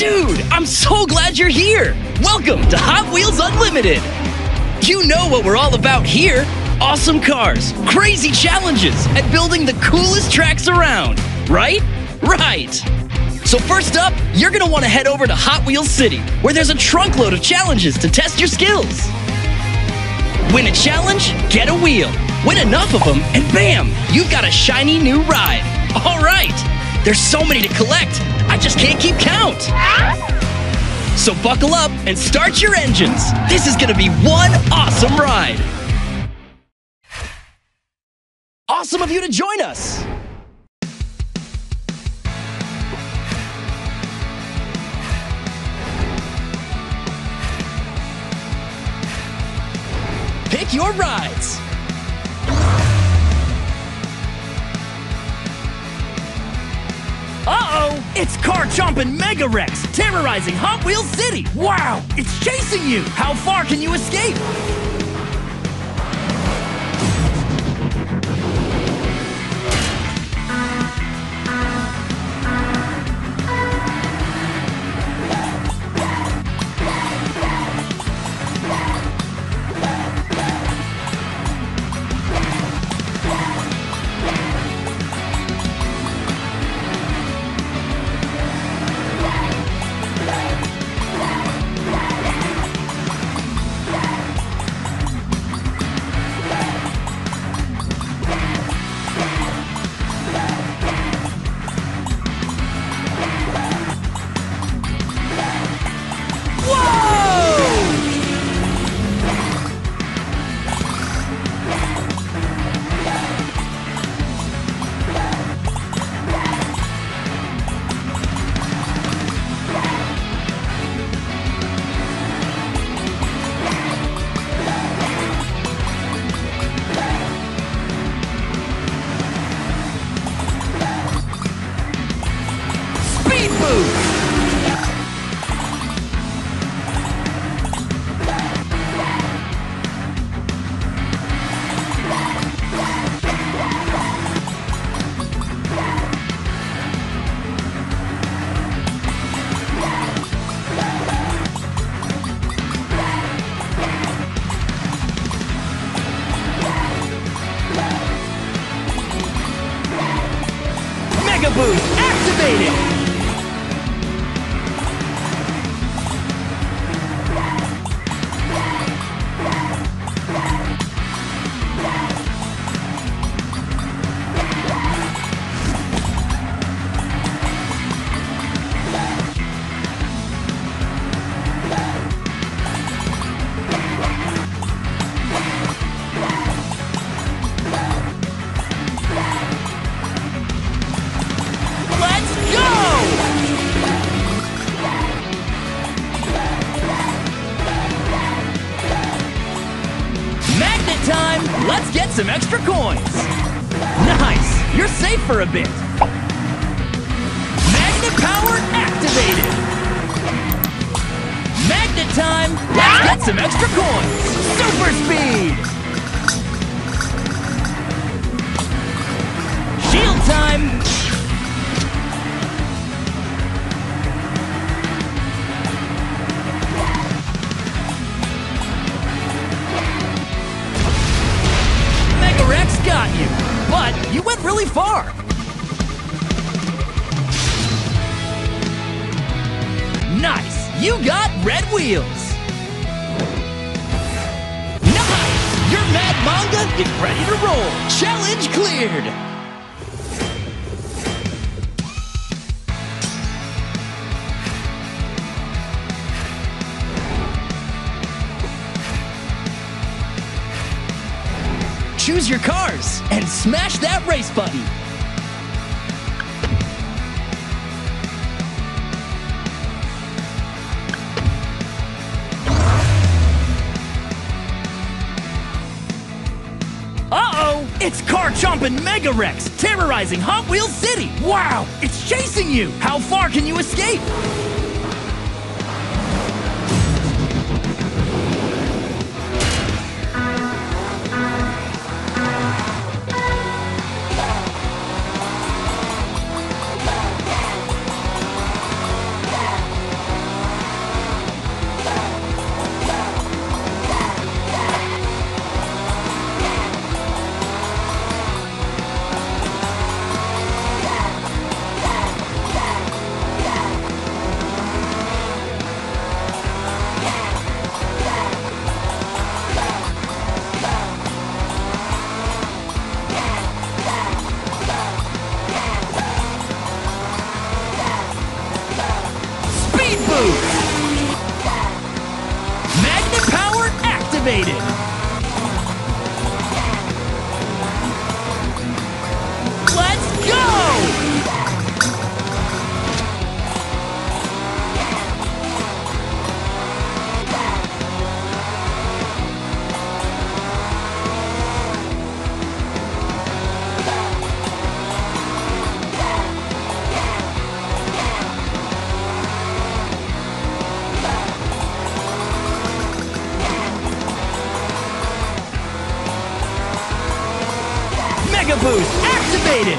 Dude, I'm so glad you're here! Welcome to Hot Wheels Unlimited! You know what we're all about here! Awesome cars, crazy challenges, and building the coolest tracks around! Right? Right! So first up, you're gonna want to head over to Hot Wheels City, where there's a trunkload of challenges to test your skills! Win a challenge, get a wheel! Win enough of them, and bam! You've got a shiny new ride! Alright! There's so many to collect! I just can't keep count! So buckle up and start your engines! This is gonna be one awesome ride! Awesome of you to join us! Pick your rides! Uh-oh! It's Car Chompin' Mega Wrex, terrorizing Hot Wheels City! Wow! It's chasing you! How far can you escape? Boost activated! Let's get some extra coins! Nice! You're safe for a bit! Magnet power activated! Magnet time! Let's get some extra coins! Super speed! Shield time! You went really far! Nice! You got red wheels! Nice! Your Mad Manga, get ready to roll! Challenge cleared! Choose your cars and smash that race button. Uh-oh! It's Car Chompin' Mega Wrex, terrorizing Hot Wheels City! Wow! It's chasing you! How far can you escape? move! Magnet power activated! Let's go! Boost activated!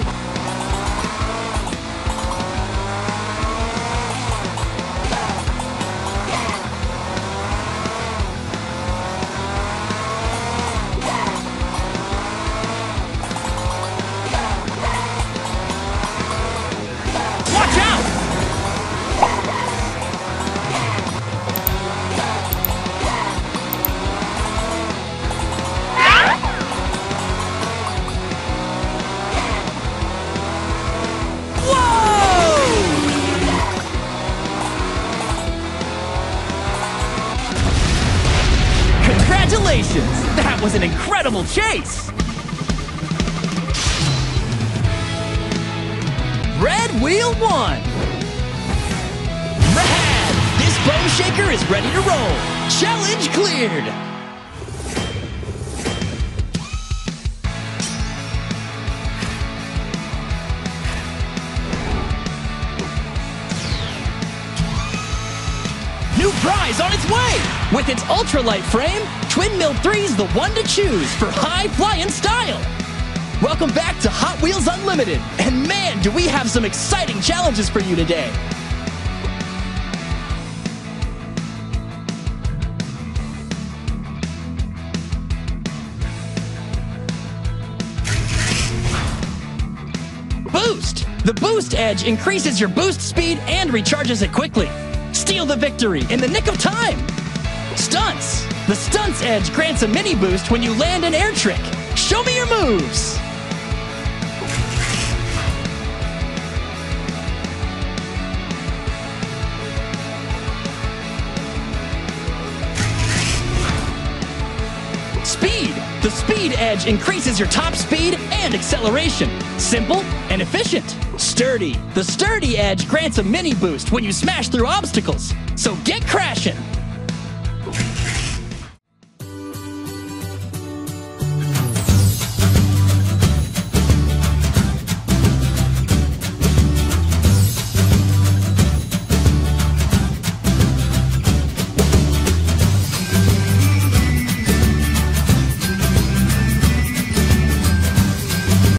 Watch out! That was an incredible chase! Red Wheel 1! Mad! This bone shaker is ready to roll! Challenge cleared! New prize on its way! With its ultralight frame, Twin Mill 3's the one to choose for high-flying style! Welcome back to Hot Wheels Unlimited, and man, do we have some exciting challenges for you today! Boost! The Boost Edge increases your boost speed and recharges it quickly. Steal the victory in the nick of time! Stunts! The Stunts Edge grants a mini boost when you land an air trick. Show me your moves! Speed! The Speed Edge increases your top speed and acceleration. Simple and efficient. Sturdy! The Sturdy Edge grants a mini boost when you smash through obstacles. So get crashing!